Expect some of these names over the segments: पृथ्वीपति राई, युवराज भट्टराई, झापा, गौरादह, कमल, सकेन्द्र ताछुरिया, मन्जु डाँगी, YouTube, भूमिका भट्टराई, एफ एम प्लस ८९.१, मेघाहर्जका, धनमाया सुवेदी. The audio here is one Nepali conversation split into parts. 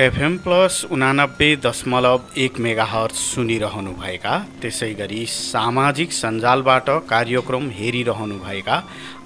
FM प्लस ८९.१ मेगाहर्ज सुनिरहनुभएका त्यसैगरी सामाजिक सञ्जालबाट कार्यक्रम हेरिरहनुभएका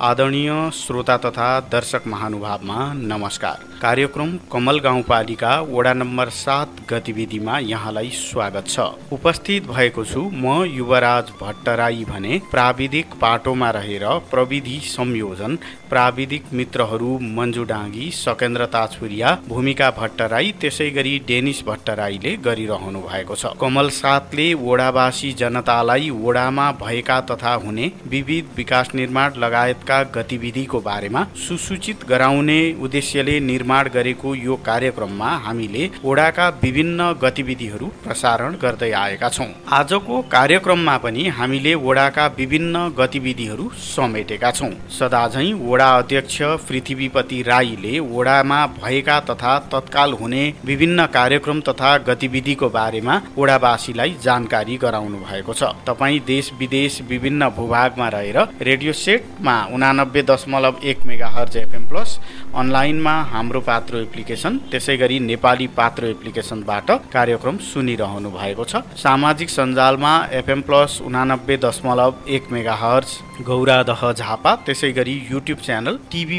आदरणीय श्रोता तथा दर्शक महानुभावमा नमस्कार। कार्यक्रम कमल गाउँपालिका वडा नम्बर ७ गतिविधिमा यहाँलाई स्वागत छ। उपस्थित भएको छु म युवराज भट्टराई भने प्राविधिक पाटोमा रहेर प्रविधि संयोजन प्राविधिक मित्रहरू मन्जु डाँगी, सकेन्द्र ताछुरिया, भूमिका भट्टराई त्यसैगरी डेनिस भट्टराईले गरिरहनु भएको छ। कमल ७ले वडावासी जनतालाई वडामा भएका तथा हुने विविध विकास निर्माण लगायतका गतिविधिको बारेमा सुसूचित गराउने उद्देश्यले निर्माण गरेको यो कार्यक्रममा हामीले वडाका विभिन्न गतिविधिहरू प्रसारण गर्दै आएका छौं। आजको कार्यक्रममा पनि हामीले वडाका विभिन्न गतिविधिहरू समेटेका छौं। सदाझै वडा अध्यक्ष पृथ्वीपति राईले वडामा भएका तथा तत्काल हुने विभिन्न कार्यक्रम तथा गतिविधिको बारेमा वडावासीलाई जानकारी गराउनु भएको छ। तपाई देश विदेश विभिन्न भूभागमा रहेर रेडियो सेटमा ८९.१ मेगाहर्ज एफएम प्लस अनलाइनमा हाम्रो पात्रो एप्लिकेसन त्यसैगरी नेपाली पात्रो एप्लिकेसनबाट कार्यक्रम सुनिरहनु भएको छ। सामाजिक सञ्जालमा FM प्लस ८९.१ मेगाहर्ज गौरादह झापा त्यसैगरी युट्युब च्यानल TV+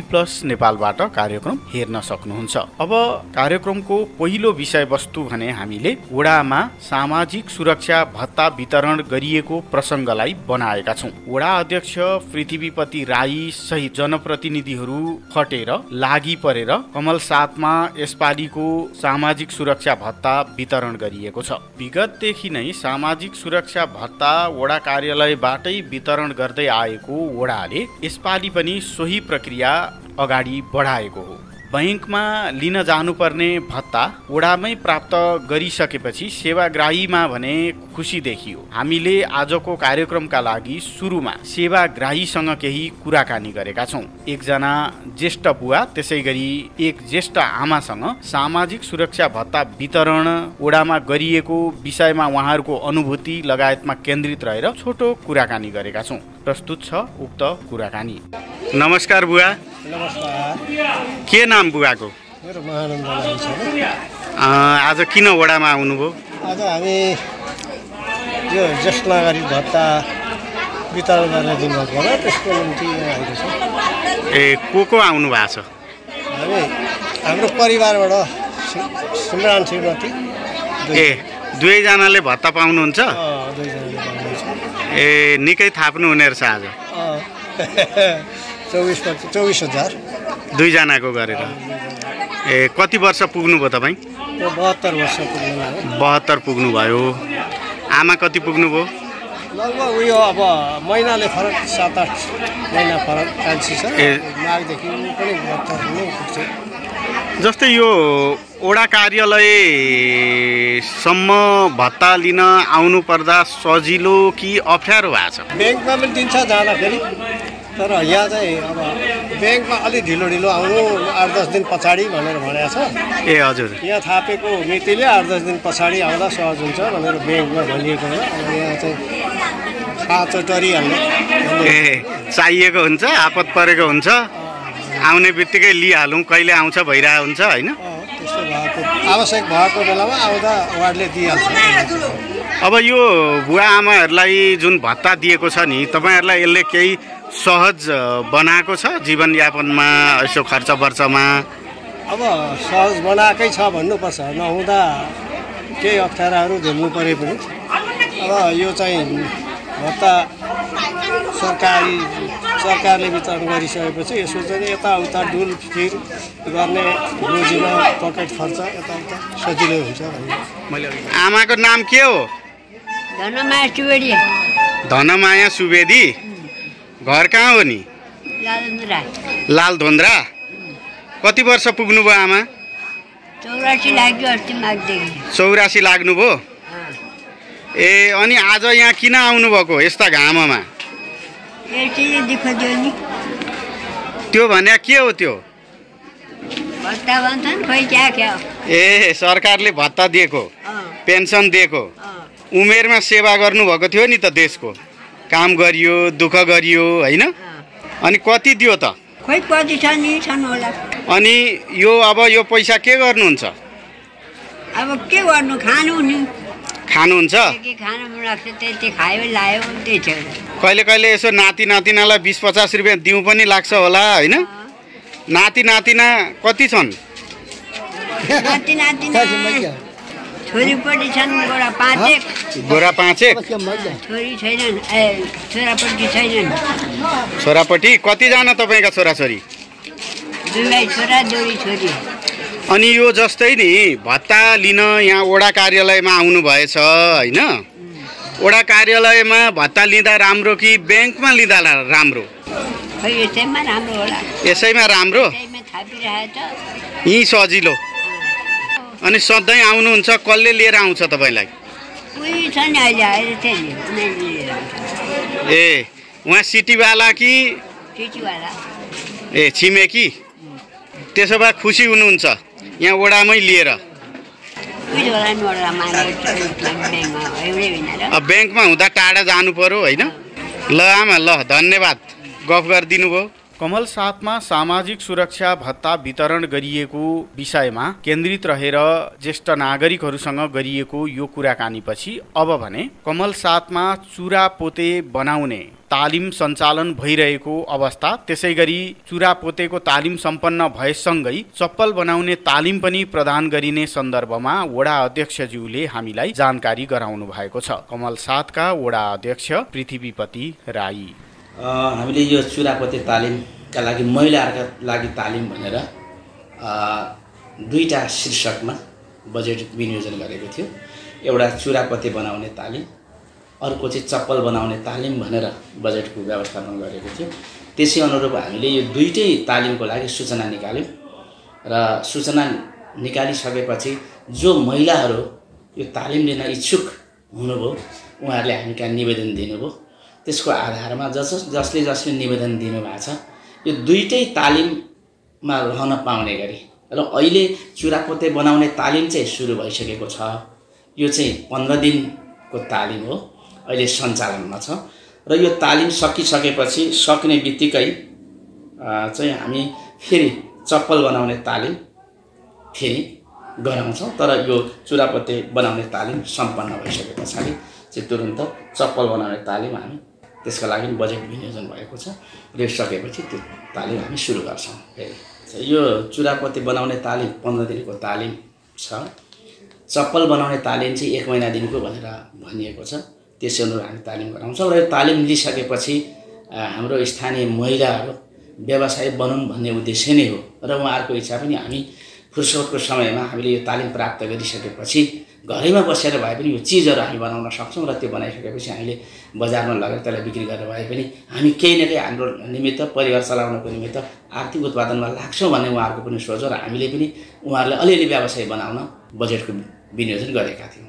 नेपालबाट कार्यक्रम हेर्न सक्नुहुन्छ। अब कार्यक्रमको पहिलो विषयवस्तु भने हामीले वडामा सामाजिक सुरक्षा भत्ता वितरण गरिएको प्रसङ्गलाई बनाएका छौं। वडा अध्यक्ष पृथ्वीपति राई सहित जनप्रतिनिधिहरू खटेर लागि परेर कमल ७मा यसपालिको सामाजिक सुरक्षा भत्ता वितरण गरिएको छ। विगतदेखि नै सामाजिक सुरक्षा भत्ता वडा कार्यालयबाटै वितरण गर्दै आएको वडाले यसपालि पनि सोही प्रक्रिया अगाडि बढाएको हो। बैंकमा लिन जानुपर्ने भत्ता वडामै प्राप्त गरिसकेपछि सेवाग्राहीमा भने खुसी देखियो। हामीले आजको कार्यक्रमका लागि सुरुमा सेवाग्राहीसँग केही कुराकानी गरेका छौं। एकजना ज्येष्ठ बुवा त्यसैगरी एक ज्येष्ठ आमासँग सामाजिक सुरक्षा भत्ता वितरण वडामा गरिएको विषयमा उहाँहरूको अनुभूति लगायतमा केन्द्रित रहेर छोटो कुराकानी गरेका छौं। प्रस्तुत छ उक्त कुराकानी। नमस्कार बुवा। नमस्कार। के नाम बुवाको? मेरो महानन्द नाम छ। आज किन वडामा आउनुभयो? आज हामी यो ज्येष्ठ नागरिक भत्ता वितरण गर्ने दिन हो भने त्यसको निम्ति आएको छ। को आउनु भएको छ? हामी हाम्रो परिवारबाट सिमरान श्रीमती दुईजनाले भत्ता पाउनुहुन्छ? दुईजनाले पाउनुहुन्छ। निकै थाप्नु हुने रहेछ आज। २४,००० दुईजनाको गरेर। कति वर्ष पुग्नुभयो तपाईँ? ७२ वर्ष पुग्नुभयो। ७२ पुग्नुभयो। आमा कति पुग्नुभयो? लगभग उयो अब महिनाले फरक ७-८ महिना फरक कान्छी छ। माघदेखि पनि ७२ हुनु पुग्छ। जस्तै यो वडा कार्यालयसम्म भत्ता लिन आउनु पर्दा सजिलो कि अप्ठ्यारो भएको छ? ब्याङ्कमा पनि दिन्छ जाँदाखेरि, तर यहाँ चाहिँ अब ब्याङ्कमा अलि ढिलो आउनु 8-10 दिन पछाडि भनेर भनेको छ। हजुर। यहाँ थापेको मितिले 8-10 दिन पछाडि आउँदा सहज हुन्छ भनेर ब्याङ्कमा भनिएको हो। यहाँ चाहिँ खाँचो टरिहाल्ने चाहिएको हुन्छ, आपत परेको हुन्छ, आउने बित्तिकै लिइहालौँ, कहिले आउँछ भइरहेको हुन्छ होइन। त्यस्तो भएको आवश्यक भएको बेलामा आउँदा वार्डले दिइहाल्छ। अब यो बुवा आमाहरूलाई जुन भत्ता दिएको छ नि, तपाईँहरूलाई यसले केही सहज बनाएको छ जीवनयापनमा यसो खर्च वर्चमा? अब सहज बनाएकै छ भन्नुपर्छ, नहुँदा केही अप्ठ्याराहरू झेल्नु परे पनि। अब यो चाहिँ भत्ता सरकारले वितरण गरिसकेपछि यसो चाहिँ यताउता डुल फिर गर्ने रोजीमा पकेट खर्च यताउता सजिलो हुन्छ भन्ने। मैले आमाको नाम के हो? धनमाया सुवेदी। धनमाया सुवेदी। घर कहाँ हो नि? लालधोन्द्रा। कति वर्ष पुग्नुभयो आमा? 84 लाग्नुभयो। अनि आज यहाँ किन आउनुभएको यस्ता घाममा? त्यो भने के हो? त्यो सरकारले भत्ता दिएको, पेन्सन दिएको उमेरमा सेवा गर्नुभएको थियो नि त, देशको काम गरियो, दुःख गरियो होइन। अनि कति दियो त? खोइ कति छ नि, छन् होला। अनि यो अब यो पैसा के गर्नुहुन्छ? अब के गर्नु खानु नि खानु हुन्छ के खानु मन लाग्छ त्यति खायो लायो त्यही छ। कहिले कहिले यसो नाति नातिनालाई 20-50 रुपैयाँ दिउ पनि लाग्छ होला हैन। नाति नातिना कति छन्? नाति नातिना छोरी पनि छन् गोरा पाँचेक। गोरा पाँचेक छोरी छैनन् ए छोरापट्टि छैनन्। छोरापट्टि कति जना तपाईका छोरा छोरी? दुई छोरा दुई छोरी। अनि यो जस्तै नि भत्ता लिन यहाँ वडा कार्यालयमा आउनु भएछ हैन। वडा कार्यालयमा भत्ता लिँदा राम्रो कि बैंकमा लिँदा राम्रो? खै यसैमा राम्रो होला। यसैमा राम्रो? यसैमा थापिराछ यही सजिलो। अनि सधैँ आउनु हुन्छ कल्ले लिएर आउँछ तपाईलाई? उही छ नि अहिले अहिले त्यही लिएर आउँछ। ए उहाँ सिटीवाला कि सिटीवाला? ए छिमेकी। त्यसो भए खुसी हुनुहुन्छ यहाँ वडामै लिएर? अब बैंकमा हुँदा टाढा जानु पर्यो हैन। ल आमा ल धन्यवाद गफ गरिदिनु भयो। कमल ७मा सामाजिक सुरक्षा भत्ता वितरण गरिएको विषयमा केन्द्रित रहेर ज्येष्ठ नागरिकहरूसँग गरिएको यो कुराकानीपछि अब भने कमल ७मा चुरापोते बनाउने तालिम सञ्चालन भइरहेको अवस्था, त्यसैगरी चुरापोतेको तालिम सम्पन्न भएसँगै चप्पल बनाउने तालिम पनि प्रदान गरिने सन्दर्भमा वडा अध्यक्षज्यूले हामीलाई जानकारी गराउनु भएको छ। कमल ७का वडा अध्यक्ष पृथ्वीपति राई। हामीले यो चुरापोते तालिमका लागि महिलाहरुका लागि तालिम भनेर दुईटा शीर्षकमा बजेट विनियोजन गरेको थियो। एउटा चुरापोते बनाउने तालिम, अर्को चाहिँ चप्पल बनाउने तालिम भनेर बजेटको व्यवस्थापन गरेको थियो। त्यसै अनुरूप हामीले यो दुईटै तालिमको लागि सूचना निकाल्यौं र सूचना निकालिसकेपछि जो महिलाहरू यो तालिम लिन इच्छुक हुनुभयो उहाँहरूले हामीलाई निवेदन दिनुभयो। त्यसको आधारमा जसले निवेदन दिनुभएको छ यो दुईटै तालिममा रहन पाउने गरी र अहिले चुरापोते बनाउने तालिम चाहिँ सुरु भइसकेको छ। यो चाहिँ 15 दिनको तालिम हो, अहिले सञ्चालनमा छ र यो तालिम सकिसकेपछि सक्ने बित्तिकै चाहिँ हामी फेरि चप्पल बनाउने तालिम फेरि गराउँछौँ। तर यो चुरापोते बनाउने तालिम सम्पन्न भइसकेपछि चाहिँ तुरुन्त चप्पल बनाउने तालिम हामी त्यसका लागि बजेट विनियोजन भएको छ र सकेपछि त्यो तालिम हामी सुरु गर्छौँ। यो चुरापोते बनाउने तालिम 15 दिनको तालिम छ। चप्पल बनाउने तालिम चाहिँ 1 महिना दिनको भनेर भनिएको छ। त्यसै अनुसार हामी तालिम गराउँछौं र यो तालिम लिइसकेपछि हाम्रो स्थानीय महिलाहरू व्यवसाय बनौं भन्ने उद्देश्य नै हो र उहाँहरूको इच्छा पनि हामी फुर्सदको समयमा हामीले यो तालिम प्राप्त गरिसकेपछि घरैमा बसेर भए पनि यो चीजहरू हामी बनाउन सक्छौं र त्यो बनाइसकेपछि हामीले बजारमा लगेर त्यसलाई बिक्री गरेर भए पनि हामी केही न केही हाम्रो निमित्त परिवार चलाउनको निमित्त आर्थिक उत्पादनमा लाग्छौं भन्ने उहाँहरूको पनि सोच हो र हामीले पनि उहाँहरूलाई अलिअलि व्यवसाय बनाउन बजेटको विनियोजन गरेका थियौं।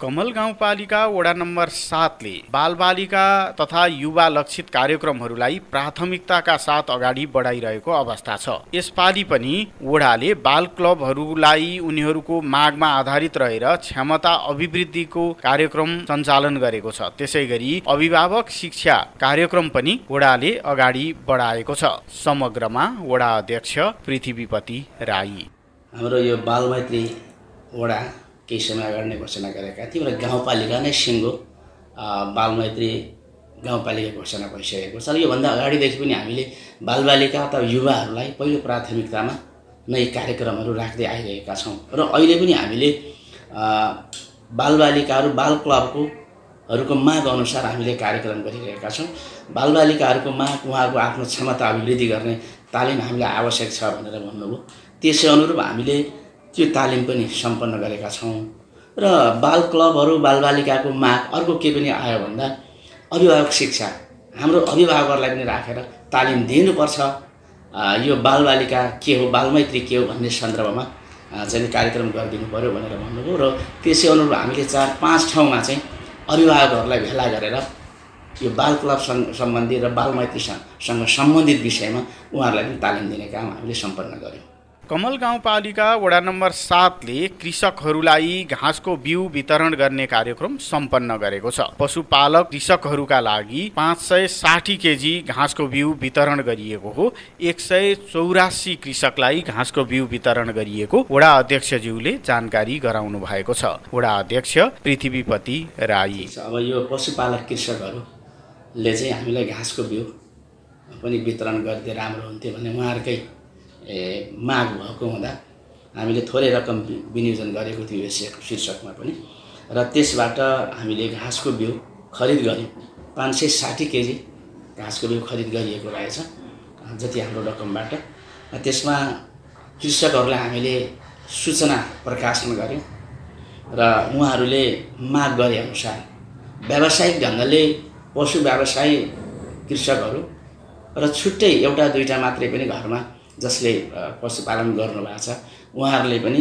कमल गाउँपालिका वडा नम्बर ७ले बालबालिका तथा युवा लक्षित कार्यक्रमहरूलाई प्राथमिकताका साथ अगाडि बढाइरहेको अवस्था छ। यसपालि पनि वडाले बाल क्लबहरूलाई उनीहरूको मागमा आधारित रहेर क्षमता अभिवृद्धिको कार्यक्रम सञ्चालन गरेको छ। त्यसैगरी अभिभावक शिक्षा कार्यक्रम पनि वडाले अगाडि बढाएको छ। समग्रमा वडा अध्यक्ष पृथ्वीपति राई। हाम्रो यो बाल मैत्री वडा केही समय अगाडि नै घोषणा गरेका थियौं र गाउँपालिका नै सिङ्गो बालमैत्री गाउँपालिका घोषणा भइसकेको छ। योभन्दा अगाडिदेखि पनि हामीले बालबालिका अथवा युवाहरूलाई पहिलो प्राथमिकतामा नै कार्यक्रमहरू राख्दै आइरहेका छौं र अहिले पनि हामीले बालबालिकाहरू बाल क्लबहरूको माग अनुसार हामीले कार्यक्रम गरिरहेका छौं। बालबालिकाहरूको माग उहाँहरूको आफ्नो क्षमता अभिवृद्धि गर्ने तालिम हामीलाई आवश्यक छ भनेर भन्नुभयो। त्यसै अनुरूप हामीले त्यो तालिम पनि सम्पन्न गरेका छौं र बाल क्लबहरू बालबालिकाको माग अर्को के पनि आयो भन्दा अभिभावक शिक्षा हाम्रो अभिभावकहरूलाई पनि राखेर तालिम दिनुपर्छ। यो बालबालिका के हो बालमैत्री के हो भन्ने सन्दर्भमा चाहिँ कार्यक्रम गरिदिनु पर्यो भनेर भन्नुभयो र त्यसै अनुरूप हामीले 4-5 ठाउँमा चाहिँ अभिभावकहरूलाई भेला गरेर यो बाल क्लब सम्बन्धी र बालमैत्रीसँग सम्बन्धित विषयमा उहाँहरूलाई पनि तालिम दिने काम हामीले सम्पन्न गर्यौं। कमल गाउँपालिका वडा नंबर 7 ले कृषकहरूलाई घाँसको बिउ वितरण गर्ने कार्यक्रम सम्पन्न गरेको छ। पशुपालक कृषकहरूका लागि 560 केजी घाँसको बिउ वितरण गरिएको हो। 184 कृषकलाई घाँसको बिउ वितरण गरिएको वडा अध्यक्षज्यूले जानकारी गराउनु भएको छ। वडा अध्यक्ष पृथ्वीपति राई। अब यो पशुपालक कृषकहरूले चाहिँ हामीलाई घाँसको बिउ पनि वितरण गर्दै राम्रो हुन्थ्यो भने उहाँहरुकै माग भएको हुँदा हामीले थोरै रकम विनियोजन गरेको थियो यसको शीर्षकमा पनि र त्यसबाट हामीले घाँसको बिउ खरिद गर्यौं। 560 केजी घाँसको बिउ खरिद गरिएको रहेछ जति हाम्रो रकमबाट। त्यसमा कृषकहरूलाई हामीले सूचना प्रकाशन गर्यौं र उहाँहरूले माग गरे अनुसार व्यावसायिक ढंगले पशु व्यवसायी कृषकहरू र छुट्टै एउटा दुईटा मात्रै पनि घरमा जसले पशुपालन गर्नु भएको छ उहाँहरूले पनि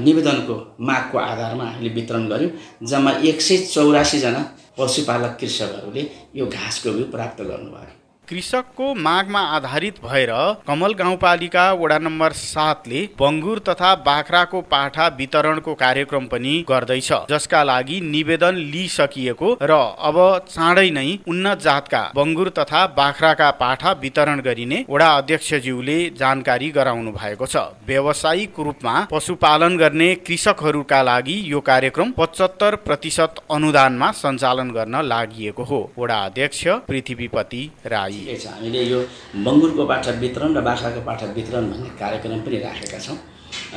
निवेदनको मागको आधारमा हामीले वितरण गर्यौं। जम्मा 184 जना पशुपालक कृषकहरूले यो घाँसको बिउ प्राप्त गर्नुभयो। कृषकको मागमा आधारित भएर कमल गाउँपालिका वडा नम्बर 7 ले बंगुर तथा बाख्राको पाठा वितरणको कार्यक्रम पनि गर्दैछ, जसका लागि निवेदन लिइसकिएको र अब चाँडै नै उन्नत जातका बंगुर तथा बाख्राका पाठा वितरण गरिने वडा अध्यक्षज्यूले जानकारी गराउनु भएको छ। व्यावसायिक रूपमा पशुपालन गर्ने कृषकहरूका लागि यो कार्यक्रम 75% अनुदानमा सञ्चालन गर्न लागिएको हो। वडा अध्यक्ष पृथ्वीपति राई। हामीले यो बंगुरको पाठा वितरण र बाख्राको पाठा वितरण भन्ने कार्यक्रम पनि राखेका छौं।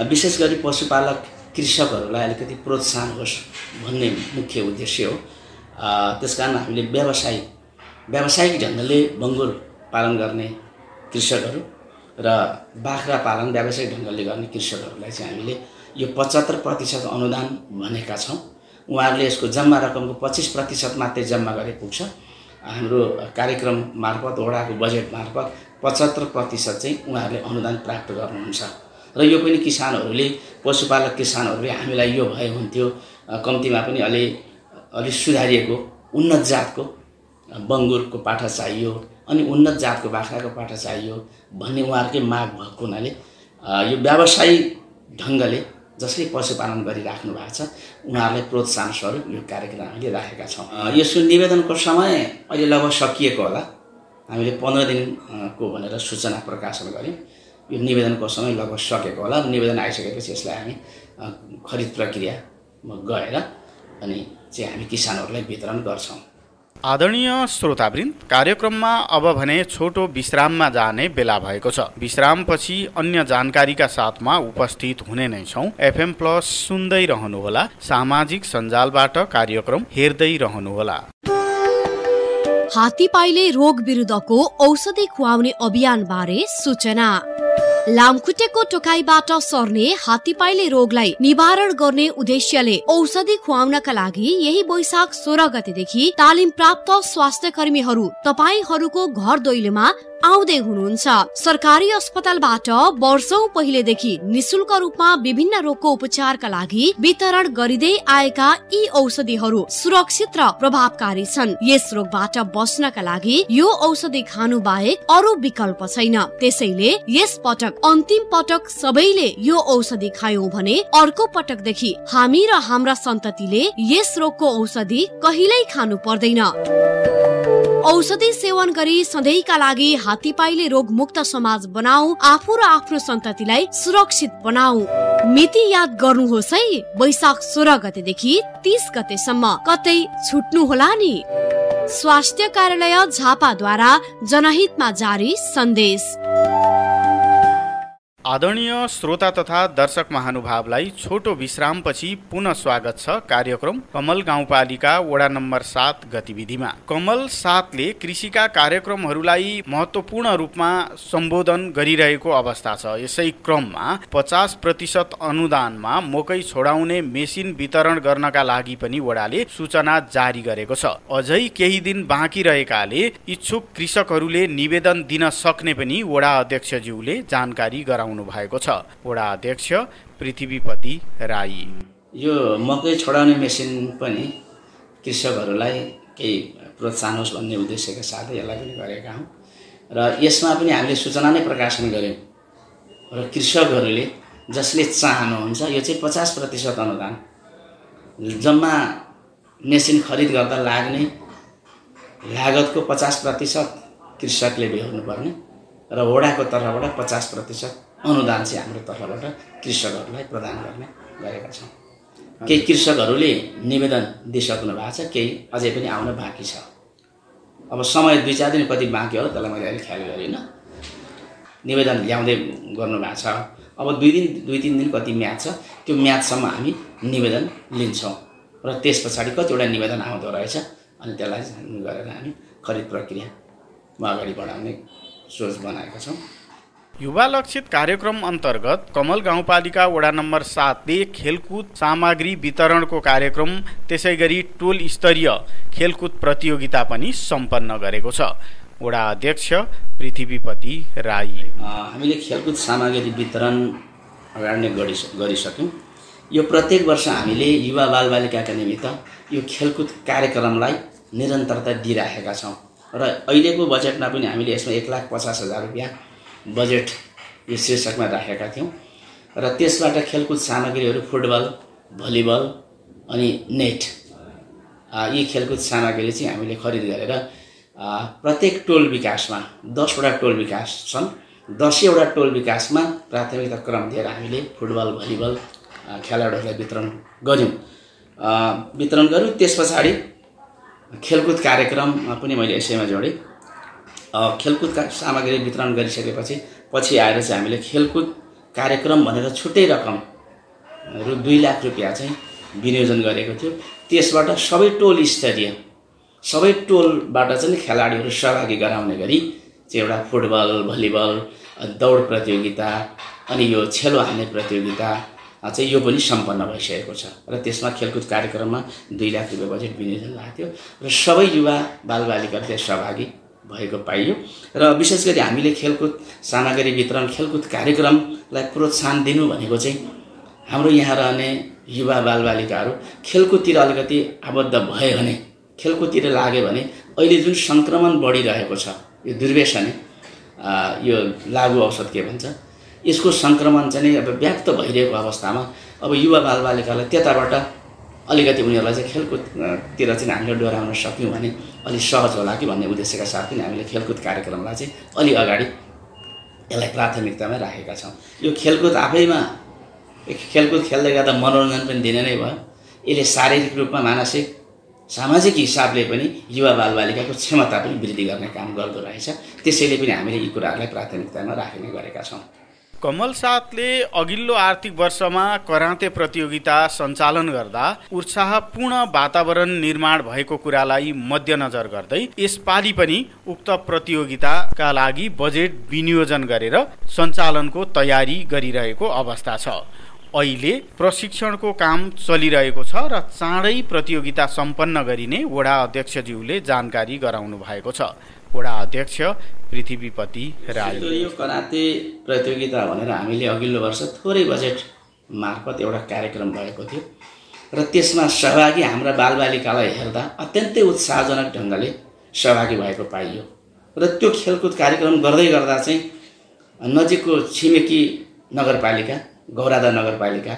विशेष गरी पशुपालक कृषकहरूलाई अलिकति प्रोत्साहन होस् भन्ने मुख्य उद्देश्य हो। त्यसकारण हामीले व्यावसायिक ढंगले बंगुर पालन गर्ने कृषकहरू र बाख्रा पालन व्यावसायिक ढंगले गर्ने कृषकहरूलाई चाहिँ हामीले यो 75% अनुदान भनेका छौं। उहाँहरूले यसको जम्मा रकमको 25% मात्रै जम्मा गरे पुग्छ। हाम्रो कार्यक्रम मार्फत वडाको बजेट मार्फत 75% चाहिँ उहाँहरूले अनुदान प्राप्त गर्नुहुन्छ र यो पनि किसानहरूले पशुपालक किसानहरूले हामीलाई यो भए हुन्थ्यो कम्तीमा पनि अलि सुधारिएको उन्नत जातको बंगुरको पाठा चाहियो अनि उन्नत जातको बाख्राको पाठा चाहियो भन्ने उहाँहरुकै माग भएको हुनाले यो व्यावसायिक ढंगले जसले पशुपालन गरिराख्नु भएको छ उहाँहरूले प्रोत्साहन स्वरूप यो कार्यक्रम हामीले राखेका छौं। यसको निवेदनको समय अहिले लगभग सकिएको होला। हामीले 15 दिनको भनेर सूचना प्रकाशन गर्यौं। यो निवेदनको समय लगभग सकिएको होला। निवेदन आइसकेपछि यसलाई हामी खरिद प्रक्रियामा गएर अनि चाहिँ हामी किसानहरूलाई वितरण गर्छौं। आदरणीय श्रोतावृन्द, कार्यक्रममा अब भने छोटो विश्राममा जाने बेला भएको छ। विश्रामपछि अन्य जानकारीका साथमा उपस्थित हुने नै छौं। FM+ सुन्दै रहनुहोला, सामाजिक सञ्जालबाट कार्यक्रम हेर्दै रहनुहोला। हात्तीपाइले रोग विरुद्धको औषधि खुवाउने अभियान बारे सूचना। लामखुट्टेको टोकाइबाट सर्ने हात्तीपाइले रोगलाई निवारण गर्ने उद्देश्यले औषधि खुवाउनका लागि यही वैशाख 16 गतेदेखि तालिम प्राप्त स्वास्थ्य कर्मीहरू तपाईहरूको घर दैलोमा आउँदै हुनुहुन्छ। सरकारी अस्पतालबाट वर्षौं पहिलेदेखि निशुल्क रूपमा विभिन्न रोगको उपचारका लागि वितरण गरिँदै आएका यी औषधिहरू सुरक्षित र प्रभावकारी छन्। यस रोगबाट बस्नका लागि यो औषधि खानु बाहेक अरू विकल्प छैन। त्यसैले यस पटक अन्तिम पटक सबैले यो औषधि खायौं भने अर्को पटकदेखि हामी र हाम्रा सन्ततिले यस रोगको औषधि कहिल्यै खानु पर्दैन। औषधि सेवन गरी सधैँका लागि हात्तीपाइले रोग मुक्त समाज बनाऊ, आफू र आफ्नो सन्ततिलाई सुरक्षित बनाऊ। मिति याद गर्नुहोस् है, वैशाख 16 गतेदेखि 30 गतेसम्म। कतै छुट्नु होला नि। स्वास्थ्य कार्यालय झापाद्वारा जनहितमा जारी सन्देश। आदरणीय श्रोता तथा दर्शक महानुभावलाई छोटो विश्रामपछि पुनः स्वागत छ कार्यक्रम कमल गाउँपालिका वडा नम्बर 7 गतिविधिमा। कमल 7 ले कृषिका कार्यक्रमहरूलाई महत्त्वपूर्ण रूपमा सम्बोधन गरिरहेको अवस्था छ। यसै क्रममा 50% अनुदानमा मकै छोडाउने मेसिन वितरण गर्नका लागि पनि वडाले सूचना जारी गरेको छ। अझै केही दिन बाँकी रहेकाले इच्छुक कृषकहरूले निवेदन दिन सक्ने पनि वडा अध्यक्षज्यूले जानकारी गराउनु भएको छ। वडा अध्यक्ष पृथ्वीपति राई। यो मकै छोडाउने मेसिन पनि कृषकहरूलाई केही प्रोत्साहन होस् भन्ने उद्देश्यका साथ यसलाई पनि गरेका हौं र यसमा पनि हामीले सूचना नै प्रकाशन गर्यौं। र कृषकहरूले जसले चाहनुहुन्छ यो चाहिँ 50% अनुदान जम्मा मेसिन खरिद गर्दा लाग्ने लागतको 50% कृषकले बेहोर्नुपर्ने र वडाको तर्फबाट 50% अनुदान चाहिँ हाम्रो तर्फबाट कृषकहरूलाई प्रदान गर्ने गरेका छौं। केही कृषकहरूले निवेदन दिइसक्नु भएको छ, केही अझै पनि आउन बाँकी छ। अब समय 2-4 दिन कति बाँकी हो त्यसलाई मैले अहिले ख्याल गरिन, निवेदन ल्याउँदै गर्नुभएको छ। अब 2-3 दिन कति म्याच छ त्यो म्याचसम्म हामी निवेदन लिन्छौं र त्यसपछि कतिवटा निवेदन आउँदो रहेछ अनि त्यसलाई गरेर हामी खरिद प्रक्रियामा अगाडि बढाउने सोच बनाएका छौं। युवा लक्षित कार्यक्रम अंतर्गत कमल गाउँपालिका वडा नंबर 7 ले खेलकूद सामग्री वितरण को कार्यक्रम त्यसैगरी टोल स्तरीय खेलकूद प्रतियोगिता पनि सम्पन्न गरेको छ। वडा अध्यक्ष पृथ्वीपति राई हामीले खेलकूद सामग्री वितरण अगाडि गरिसक्यौं। यो प्रत्येक वर्ष हामीले युवा बालबालिकाका निमित्त यो खेलकूद कार्यक्रमलाई निरन्तरता दिइराखेका छौं र अहिलेको बजेटमा पनि हामीले यसमा 1,50,000 रुपैयाँ बजेट यो शीर्षकमा राखेका थियौं र त्यसबाट खेलकुद सामग्रीहरू फुटबल, भलिबल अनि नेट यी खेलकुद सामग्री चाहिँ हामीले खरिद गरेर प्रत्येक टोल विकासमा 10 वटा टोल विकास छन्, 10 वटा टोल विकासमा प्राथमिकता क्रम दिएर हामीले फुटबल, भलिबल खेलाडीहरूलाई वितरण गर्यौं। त्यसपछि खेलकुद कार्यक्रम पनि मैले यसैमा जोडे। खेलकुद का सामग्री वितरण गरिसकेपछि पछि आएर चाहिँ हामीले खेलकुद कार्यक्रम भनेर छुट्टै रकम रु 2 लाख रुपैयाँ चाहिँ विनियोजन गरेको थियो। त्यसबाट सबै टोल स्तरीय सबै टोलबाट चाहिँ खेलाडीहरू सहभागी गराउने गरी चाहिँ एउटा फुटबल, भलिबल, दौड प्रतियोगिता अनि यो छेलो हान्ने प्रतियोगिता चाहिँ यो पनि सम्पन्न भइसकेको छ र त्यसमा खेलकुद कार्यक्रममा 2 लाख रुपैयाँ बजेट विनियोजन भएको थियो र सबै युवा बालबालिकाहरूले सहभागी भएको पाइयो। र विशेष गरी हामीले खेलकुद सामग्री वितरण खेलकुद कार्यक्रमलाई प्रोत्साहन दिनु भनेको चाहिँ हाम्रो यहाँ रहने युवा बालबालिकाहरू खेलकुदतिर अलिकति आबद्ध भए भने, खेलकुदतिर लाग्यो भने अहिले जुन संक्रमण बढिरहेको छ यो दुर्व्यसने यो लागु औषध के भन्छ यसको संक्रमण चाहिँ अब व्याप्त भइरहेको अवस्थामा अब युवा बालबालिकालाई त्यताबाट अलिकति उनीहरूलाई चाहिँ खेलकुदतिर चाहिँ हामीले डोराउन सक्यौं भने अलि सहज होला कि भन्ने उद्देश्यका साथ नै हामीले खेलकुद कार्यक्रमलाई चाहिँ अलि अगाडि यसलाई प्राथमिकतामा राखेका छौं। यो खेलकुद आफैमा खेलकुद खेल्दै गर्दा मनोरञ्जन पनि दिने नै भयो, यसले शारीरिक रूपमा मानसिक सामाजिक हिसाबले पनि युवा बालबालिकाको क्षमता पनि वृद्धि गर्ने काम गर्दो रहेछ। त्यसैले पनि हामीले यी कुराहरूलाई प्राथमिकतामा राख्ने गरेका छौं। कमल 7 ले अघिल्लो आर्थिक वर्षमा कराँते प्रतियोगिता सञ्चालन गर्दा उत्साहपूर्ण वातावरण निर्माण भएको कुरालाई मध्यनजर गर्दै यसपालि पनि उक्त प्रतियोगिताका लागि बजेट विनियोजन गरेर सञ्चालनको तयारी गरिरहेको अवस्था छ। अहिले प्रशिक्षणको काम चलिरहेको छ र चाँडै प्रतियोगिता सम्पन्न गरिने वडा अध्यक्षज्यूले जानकारी गराउनु भएको छ। वडा अध्यक्ष पृथ्वीपति राई यो कराँते प्रतियोगिता भनेर हामीले अघिल्लो वर्ष थोरै बजेट मार्फत एउटा कार्यक्रम भएको थियो र त्यसमा सहभागी हाम्रा बालबालिकालाई हेर्दा अत्यन्तै उत्साहजनक ढंगले सहभागी भएको पाइयो र त्यो खेलकुद कार्यक्रम गर्दै गर्दा चाहिँ नजिकको छिमेकी नगरपालिका गौरादा नगरपालिका,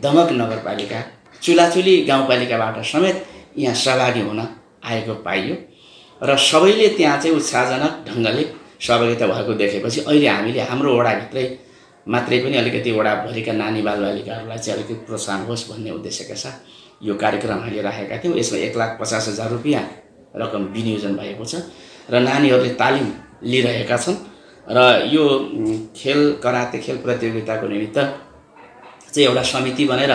दमक नगरपालिका, चुलाचुली गाउँपालिकाबाट समेत यहाँ सहभागी हुन आएको पाइयो र सबैले त्यहाँ चाहिँ उत्साहजनक ढंगले सहभागिता भएको देखेपछि अहिले हामीले हाम्रो वडा भित्रै मात्रै पनि अलिकति वडा भरिका नानी बालबालिकाहरूलाई चाहिँ अलिकति प्रोत्साहन होस् भन्ने उद्देश्यका साथ यो कार्यक्रम हामीले राखेका थियौं। यसमा 1,50,000 रुपैयाँ रकम विनियोजन भएको छ र नानीहरूले तालिम लिइरहेका छन् र यो खेल कराँते खेल प्रतियोगिताको निमित्त चाहिँ एउटा समिति बनेर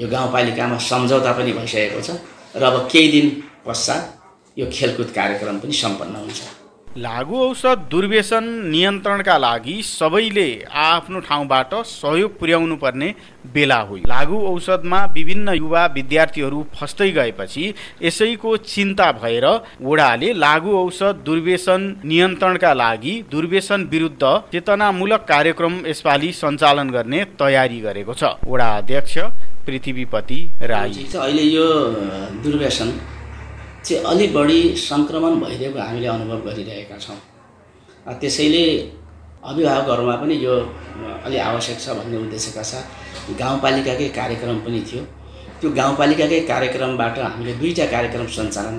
यो गाउँपालिकामा सम्झौता पनि भइसकेको छ र अब केही दिन पश्चात यो खेलकुद कार्यक्रम पनि सम्पन्न हुन्छ। लागु औषध दुर्व्यसन नियन्त्रणका लागि सबैले आफ्नो ठाउँबाट सहयोग पुर्याउनु पर्ने बेला हो। लागु औषधमा विभिन्न युवा विद्यार्थीहरू फस्दै गएपछि यसैको चिन्ता भएर वडाले लागु औषध दुर्व्यसन नियन्त्रणका लागि दुर्व्यसन विरुद्ध चेतनामूलक कार्यक्रम यसपालि सञ्चालन गर्ने तयारी गरेको छ। वडा अध्यक्ष पृथ्वीपति राई अहिले यो दुर्व्यसन चाहिँ अलि बढी संक्रमण भइरहेको हामीले अनुभव गरिरहेका छौं। त्यसैले अभिभावकहरुमा पनि यो अलि आवश्यक छ भन्ने उद्देश्यका साथ गाउँपालिकाकै कार्यक्रम पनि थियो। त्यो गाउँपालिकाकै कार्यक्रमबाट हामीले दुईटा कार्यक्रम सञ्चालन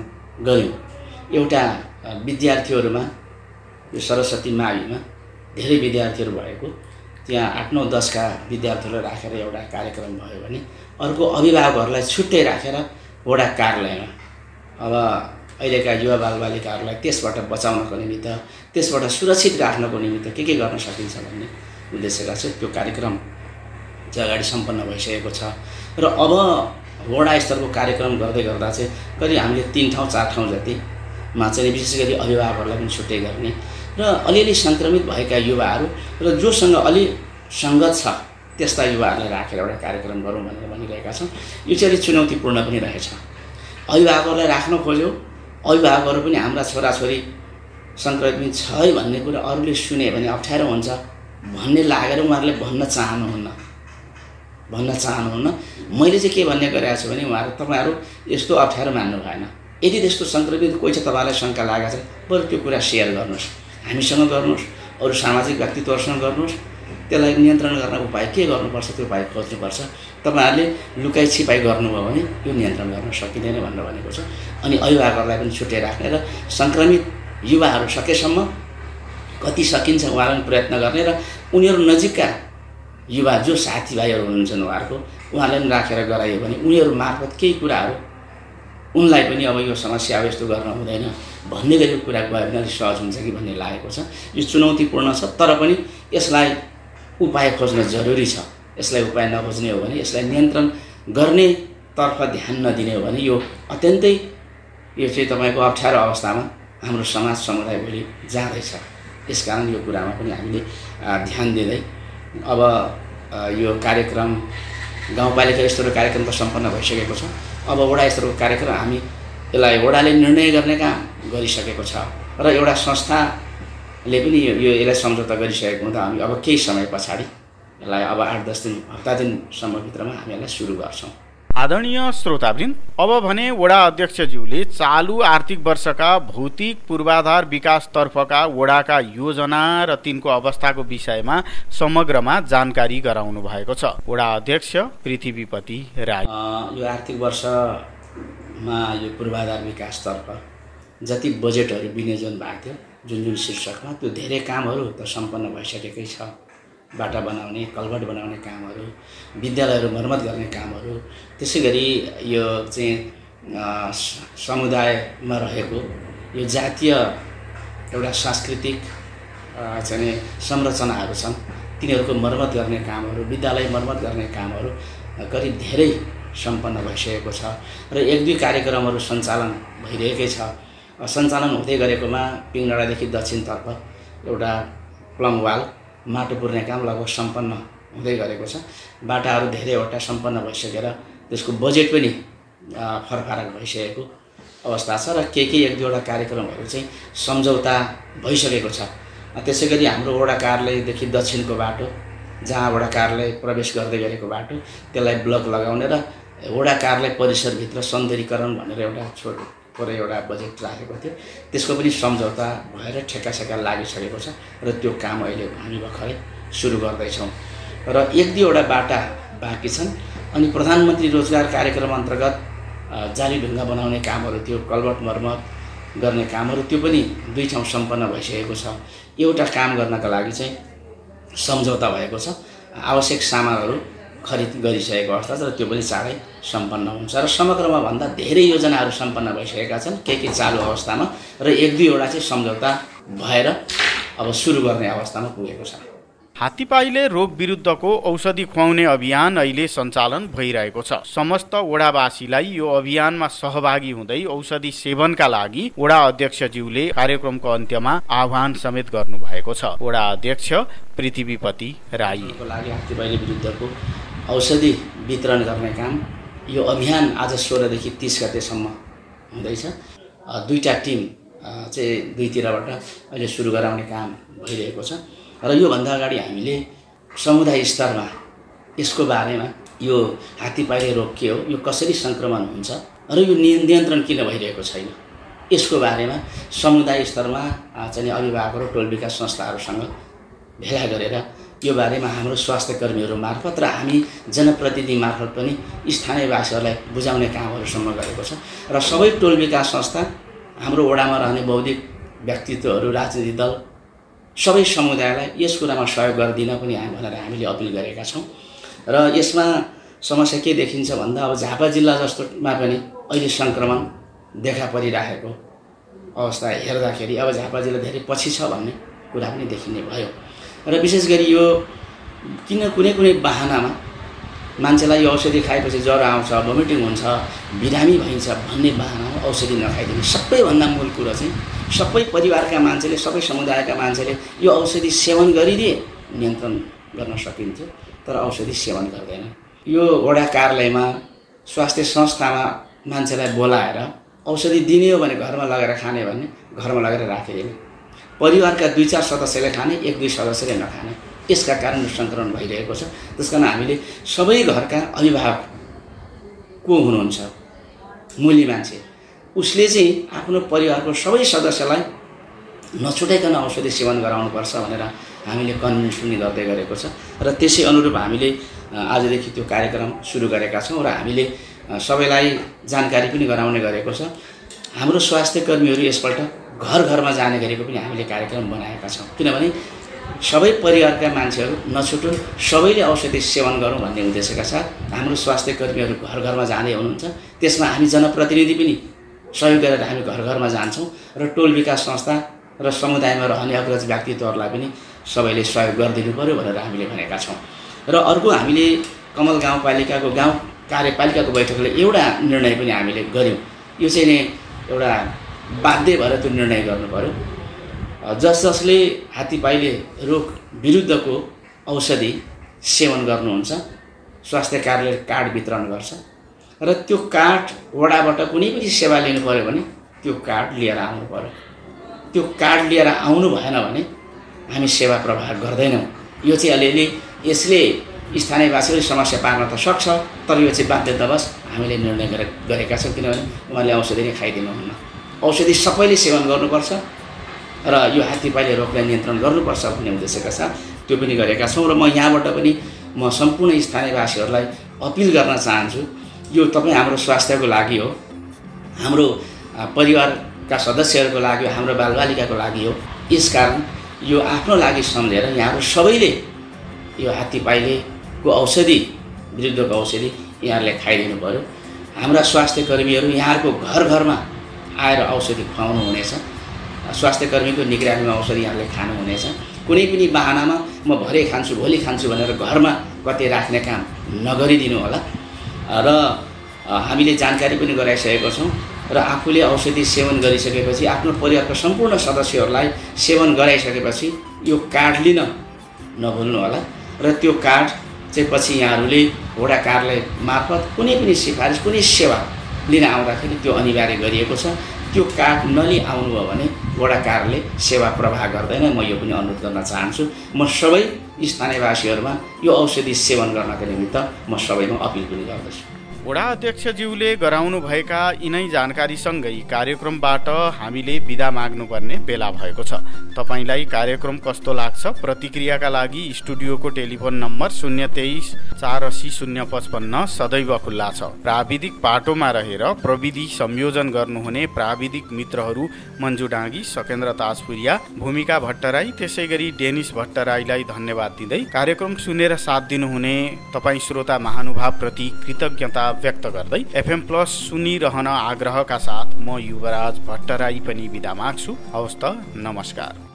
गर्यौं। एउटा विद्यार्थीहरुमा यो सरस्वती माविमा धेरै विद्यार्थीहरु भएको त्यहाँ ८ ९ १० का विद्यार्थीहरुलाई राखेर एउटा कार्यक्रम भयो भने अर्को अभिभावकहरुलाई छुट्टै राखेर वडा कार्यालयमा अब अहिलेका युवा बालबालिकाहरुलाई त्यसबाट बचाउनको निमित्त त्यसबाट सुरक्षित राख्नको निमित्त के गर्न सकिन्छ भन्ने उद्देश्यले चाहिँ त्यो कार्यक्रम चाहिँ अगाडि सम्पन्न भइसकेको छ। र अब वडा स्तरको कार्यक्रम गर्दै गर्दा चाहिँ करिब हामीले ३ ठाउँ ४ ठाउँ जतिमा चाहिँ विशेष गरी अभिभावकहरूलाई पनि छुट्टै गर्ने र अलिअलि संक्रमित भएका युवाहरू र जोसँग अलि संगत छ त्यस्ता युवाहरूलाई राखेर एउटा कार्यक्रम गरौँ भनेर भनिरहेका छौं। यो चाहिँ चुनौतीपूर्ण पनि रहेछ। अभिभावकहरूलाई राख्न खोज्यौं, अभिभावकहरू पनि हाम्रा छोराछोरी संक्रमित छ है भन्ने कुरा अरूले सुने भने अप्ठ्यारो हुन्छ भन्ने लागेर उहाँहरूले भन्न चाहनुहुन्न। मैले चाहिँ के भन्ने गरेको छु भने उहाँहरू तपाईहरु यस्तो अप्ठ्यारो मान्नु भएन। यदि त्यस्तो संक्रमित कोही छ तपाईलाई शंका लागेको छ बरु त्यो कुरा शेयर गर्नुस्, हामीसँग गर्नुस्, अरू सामाजिक व्यक्तित्वसँग गर्नुस्। त्यसलाई नियन्त्रण गर्न उपाय के गर्नुपर्छ त्यो उपाय खोज्नुपर्छ। तपाईहरुले लुकाई छिपाई गर्नुभयो भने यो नियन्त्रण गर्न सकिदैन भनेर भनेको छ। अनि अभिभावकहरूलाई पनि छुट्टै राखेर संक्रमित युवाहरू सकेसम्म कति सकिन्छ उहाँहरूले प्रयत्न गर्ने र उनीहरू नजिकका युवा जो साथीभाइहरू हुन्छन् उहाँहरूलाई राखेर गरायो भने उनीहरू मार्फत केही कुराहरू उनलाई पनि अब यो समस्या अब यस्तो गर्न हुँदैन भन्ने गरी कुरा गयो भने अलि सहज हुन्छ कि भन्ने लागेको छ। यो चुनौतीपूर्ण छ तर पनि यसलाई उपाय खोज्न जरुरी छ। यसलाई उपाय नखोज्ने हो भने यसलाई नियन्त्रण गर्ने तर्फ ध्यान नदिने हो भने यो अत्यन्तै यो चाहिँ तपाईको अप्ठ्यारो अवस्थामा हाम्रो समाज समुदाय भोलि जाँदैछ। यसकारण यो कुरामा पनि हामीले ध्यान दिँदै अब यो कार्यक्रम गाउँपालिका स्तरको कार्यक्रम त सम्पन्न भइसकेको छ। अब वडा स्तरको कार्यक्रम हामी यसलाई वडाले निर्णय गर्ने काम गरिसकेको छ र एउटा संस्थाले पनि यो यसलाई सम्झौता गरिसकेको हुँदा हामी अब केही समय पछाडी यसलाई अब 8-10 दिन, हप्ता दिनसम्म भित्रमा हामी यसलाई सुरु गर्छौं। आदरणीय श्रोतावृन्द, अब भने वडा अध्यक्षज्यूले चालू आर्थिक वर्षका भौतिक पूर्वाधार विकासतर्फका वडाका योजना र तिनको अवस्थाको विषयमा समग्रमा जानकारी गराउनु भएको छ। वडा अध्यक्ष पृथ्वीपति राई। यो आर्थिक वर्षमा यो पूर्वाधार विकासतर्फ जति बजेटहरू विनियोजन भएको थियो जुन शीर्षकमा त्यो धेरै कामहरू त सम्पन्न भइसकेकै छ। बाटा बनाउने, कलभट बनाउने कामहरू, विद्यालयहरू मर्मत गर्ने कामहरू, त्यसैगरी यो चाहिँ समुदायमा रहेको यो जातीय एउटा सांस्कृतिक चाहिँ संरचनाहरू छन् तिनीहरूको मर्मत गर्ने कामहरू, विद्यालय मर्मत गर्ने कामहरू करिब धेरै सम्पन्न भइसकेको छ र 1-2 कार्यक्रमहरू सञ्चालन भइरहेकै छ। सञ्चालन हुँदै गरेकोमा पिङडादेखि दक्षिणतर्फ एउटा प्लमवाल माटो पुर्ने काम लगभग सम्पन्न हुँदै गरेको छ। बाटाहरू धेरैवटा सम्पन्न भइसकेर त्यसको बजेट पनि फरफरक भइसकेको अवस्था छ र के 1-2 वटा कार्यक्रमहरू चाहिँ सम्झौता भइसकेको छ। त्यसैगरी हाम्रो वडा कार्यालयदेखि दक्षिणको बाटो जहाँ वडा कार्यालय प्रवेश गर्दै गरेको बाटो त्यसलाई ब्लक लगाउने र वडा कार्यालय परिसरभित्र सौन्दर्यीकरण भनेर एउटा छोटो एउटा बजेट राखेको थियो। त्यसको पनि सम्झौता भएर ठेक्कासेक्का लागिसकेको छ र त्यो काम अहिले हामी भर्खरै सुरु गर्दैछौं र 1-2 वटा बाटा बाँकी छन्। अनि प्रधानमन्त्री रोजगार कार्यक्रम अन्तर्गत जाली ढुङ्गा बनाउने कामहरू थियो, कलभट मर्मत गर्ने कामहरू त्यो पनि 2 ठाउँ सम्पन्न भइसकेको छ। एउटा काम गर्नका लागि चाहिँ सम्झौता भएको छ, आवश्यक सामानहरू खरिद गरिसकेको अवस्था छ र त्यो पनि चाँडै सम्पन्न हुन्छ र समग्रमा भन्दा धेरै योजनाहरू सम्पन्न भइसकेका छन् के चालू अवस्थामा र 1-2 वटा चाहिँ सम्झौता भएर अब सुरु गर्ने अवस्थामा पुगेको छ। हात्तीपाइले रोग विरुद्धको औषधि खुवाउने अभियान अहिले सञ्चालन भइरहेको छ। समस्त वडावासीलाई यो अभियानमा सहभागी हुँदै औषधि सेवनका लागि वडा अध्यक्षज्यूले कार्यक्रमको अन्त्यमा आह्वान समेत गर्नुभएको छ। वडा अध्यक्ष पृथ्वीपति राई। हात्तीपाइले विरुद्धको औषधि वितरण गर्ने काम यो अभियान आज 16 देखि 30 गतेसम्म हुँदैछ। 2टा टिम चाहिँ 2 तिरबाट अहिले सुरु गराउने काम भइरहेको छ र यो भन्दा अगाडि हामीले समुदाय स्तरमा यसको बारेमा यो हात्तीपाइले रोग के हो, यो कसरी संक्रमण हुन्छ र यो नियन्त्रण किन भइरहेको छैन यसको बारेमा समुदाय स्तरमा चाहिँ अभिभावकहरू टोल विकास संस्थाहरूसँग भेला गरेर यो बारेमा हाम्रो स्वास्थ्यकर्मीहरु मार्फत र हामी जनप्रतिनिधि मार्फत पनि स्थानीयवासीहरुलाई बुझाउने कामहरु सम्म गरेको छ र सबै टोल विकास संस्था हाम्रो वडामा रहने बौद्धिक व्यक्तित्वहरु राजनीतिक दल सबै समुदायलाई यस कुरामा सहयोग गर्दिन पनि हामीले अपील गरेका छौं र यसमा समस्या के देखिन्छ भन्दा अब झापा जिल्ला जस्तोमा पनि अहिले संक्रमण देखा परिरहेको अवस्था हेर्दाखेरि अब झापा जिल्ला धेरै पछि छ भन्ने कुरा पनि देखिने भयो र विशेष गरी यो किन कुनै कुनै बहानामा मान्छेलाई औषधि खाएपछि ज्वरो आउँछ भमिटिङ हुन्छ बिरामी भइन्छ भन्ने बहानामा औषधि नखाइदिनु सबैभन्दा मूल कुरा चाहिँ सबै परिवारका मान्छेले सबै समुदायका मान्छेले यो औषधि सेवन गरिदिए नियन्त्रण गर्न सकिन्थ्यो तर औषधि सेवन गर्दैन। यो वडा कार्यालयमा स्वास्थ्य संस्थामा मान्छेलाई बोलाएर औषधि दिने हो भने घरमा लगेर खाने भन्ने घरमा लगेर राखिदिने परिवारका दुई चार सदस्यले खाने एक दुई सदस्यले नखाने यसका कारण संक्रमण भइरहेको छ। त्यसकारण हामीले सबै घरका अभिभावक को हुनुहुन्छ मूली मान्छे उसले चाहिँ आफ्नो परिवारको सबै सदस्यलाई नछुटाइकन औषधि सेवन गराउनु पर्छ भनेर हामीले कन्भिन्स पनि गर्दै गरेको छ र त्यसै अनुरूप हामीले आजदेखि त्यो कार्यक्रम सुरु गरेका छौं र हामीले सबैलाई जानकारी पनि गराउने गरेको छ। हाम्रो स्वास्थ्यकर्मीहरु यसपल्ट घर घरमा जाने गरेको पनि हामीले कार्यक्रम बनाएका छौं किनभने सबै परिवारका मान्छेहरु नछुटुन् सबैले औषधि सेवन गरौं भन्ने उद्देश्यका साथ हाम्रो स्वास्थ्यकर्मीहरु घर घरमा जाने हुनुहुन्छ त्यसमा हामी जनप्रतिनिधि पनि सहयोग गरेर हामी घर घरमा जान्छौं र टोल विकास संस्था र समुदायमा रहने अग्रज व्यक्तित्वहरुलाई पनि सबैले सहयोग गरिदिनु पर्यो भनेर हामीले भनेका छौं। र अर्को हामीले कमल गाउँपालिकाको गाउँ कार्यपालिकाको बैठकले एउटा निर्णय पनि हामीले गर्यौं यो चाहिँ नि एउटा बाध्य भएर त्यो निर्णय गर्नु पर्यो जसले हात्तीपाइले रोग विरुद्धको औषधि सेवन गर्नुहुन्छ स्वास्थ्य कार्यालय कार्ड वितरण गर्छ र त्यो कार्ड वडाबाट कुनै पनि सेवा लिनु पर्यो भने त्यो कार्ड लिएर आउनु पर्यो त्यो कार्ड लिएर आउनु भएन भने हामी सेवा प्रवाह गर्दैनौं। यो चाहिँ अलिअलि यसले स्थानीयवासीले समस्या पार्न त सक्छ तर यो चाहिँ बाध्यतावश हामीले निर्णय गरेका छौं किनभने उहाँले औषधि नै खाइदिनुहुन्न औषधि सबैले सेवन गर्नुपर्छ र यो हात्तीपाइले रोगलाई नियन्त्रण गर्नुपर्छ भन्ने उद्देश्यका साथ त्यो पनि गरेका छौं र म यहाँबाट पनि म सम्पूर्ण स्थानीयवासीहरुलाई अपील गर्न चाहन्छु यो तपाई हाम्रो स्वास्थ्यको लागि हो हाम्रो परिवारका सदस्यहरुको लागि हो हाम्रो बालबालिकाको लागि हो यसकारण यो आफ्नो लागि सम्झेर यहाँहरु सबैले यो हात्तीपाइलेको औषधि विरुद्धको औषधि यहाँहरुले खाइदिनु पर्यो। हाम्रा स्वास्थ्यकर्मीहरु यहाँहरुको घर घरमा आएर औषधि खुवाउनु हुनेछ स्वास्थ्यकर्मीको निगरानीमा औषधि यहाँले खानु हुनेछ कुनै पनि बहानामा म भरे खान्छु भोलि खान्छु भनेर घरमा कतै राख्ने काम नगरिदिनु होला र हामीले जानकारी पनि गराइसकेको छौं र आफूले औषधि सेवन गरिसकेपछि आफ्नो परिवारका सम्पूर्ण सदस्यहरुलाई सेवन गराइसकेपछि यो कार्ड लिन नभुल्नु होला र त्यो कार्ड चाहिँ पछि यहाँहरुले वडा कार्यालय मार्फत कुनै पनि सिफारिस कुनै सेवा लिन आउँदाखेरि त्यो अनिवार्य गरिएको छ त्यो कार्ड नलि आउनु हो भने वडा कार्यालयले सेवा प्रवाह गर्दैन म यो पनि अनुरोध गर्न चाहन्छु। म सबै स्थानीयवासीहरुमा यो औषधि सेवन गर्नका निमित्त म सबैमा अपील पनि गर्दछु। वडा अध्यक्षज्यूले गराउनु भएका यिनै जानकारी सँगै कार्यक्रमबाट हामीले बिदा माग्नुपर्ने बेला भएको छ। तपाईलाई कार्यक्रम कस्तो लाग्छ प्रतिक्रियाका लागि स्टुडियोको टेलिफोन नम्बर 023-480-055 सदैव खुल्ला छ। प्राविधिक पाटोमा रहेर प्रविधि संयोजन गर्नुहुने प्राविधिक मित्रहरू मन्जु डाँगी, सकेन्द्र ताजपुरिया, भूमिका भट्टराई, त्यसैगरी डेनिस भट्टराईलाई धन्यवाद दिँदै कार्यक्रम सुनेर साथ दिनुहुने तपाईं श्रोता महानुभावप्रति कृतज्ञता व्यक्त गर्दै FM+ सुनिरहन आग्रहका साथ म युवराज भट्टराई पनि बिदा माग्छु। हवस् त, नमस्कार।